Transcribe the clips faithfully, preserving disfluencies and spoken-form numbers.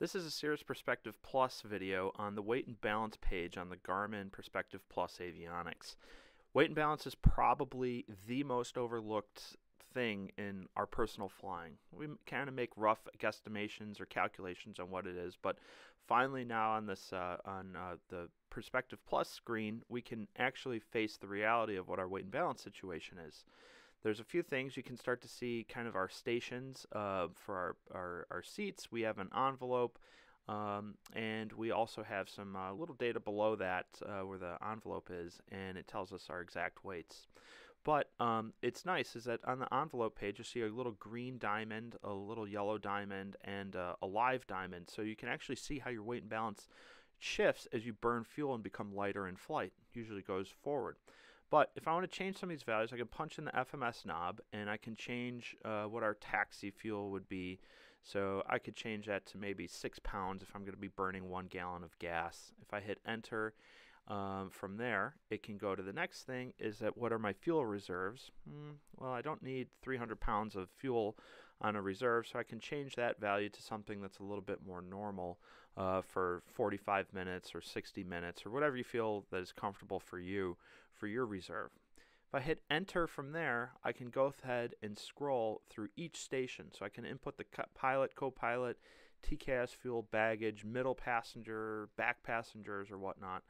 This is a Cirrus Perspective Plus video on the weight and balance page on the Garmin Perspective Plus avionics. Weight and balance is probably the most overlooked thing in our personal flying. We kind of make rough guesstimations or calculations on what it is, but finally now on this uh, on uh, the Perspective Plus screen, we can actually face the reality of what our weight and balance situation is. There's a few things you can start to see, kind of our stations uh, for our, our, our seats. We have an envelope, um, and we also have some uh, little data below that uh, where the envelope is, and it tells us our exact weights. But um, it's nice is that on the envelope page, you see a little green diamond, a little yellow diamond, and uh, a live diamond. So you can actually see how your weight and balance shifts as you burn fuel and become lighter in flight. It usually goes forward. But if I want to change some of these values, I can punch in the F M S knob, and I can change uh, what our taxi fuel would be. So I could change that to maybe six pounds if I'm going to be burning one gallon of gas. If I hit enter um, from there, it can go to the next thing, is that what are my fuel reserves? Mm, well, I don't need three hundred pounds of fuel on a reserve, so I can change that value to something that's a little bit more normal uh, for forty-five minutes or sixty minutes or whatever you feel that is comfortable for you for your reserve. If I hit enter from there, I can go ahead and scroll through each station. So I can input the pilot, co-pilot, T K S fuel, baggage, middle passenger, back passengers, or whatnot.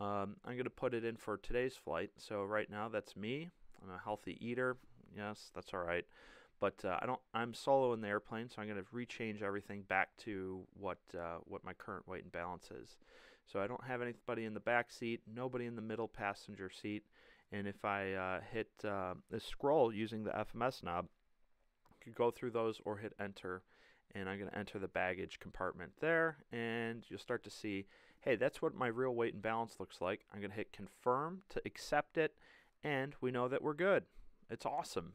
Um, I'm going to put it in for today's flight. So right now, that's me. I'm a healthy eater. Yes, that's all right. But uh, I don't. I'm solo in the airplane, so I'm going to rechange everything back to what uh, what my current weight and balance is. So I don't have anybody in the back seat, nobody in the middle passenger seat. And if I uh, hit uh, the scroll using the F M S knob, I could go through those or hit enter. And I'm going to enter the baggage compartment there. And you'll start to see, hey, that's what my real weight and balance looks like. I'm going to hit confirm to accept it. And we know that we're good. It's awesome.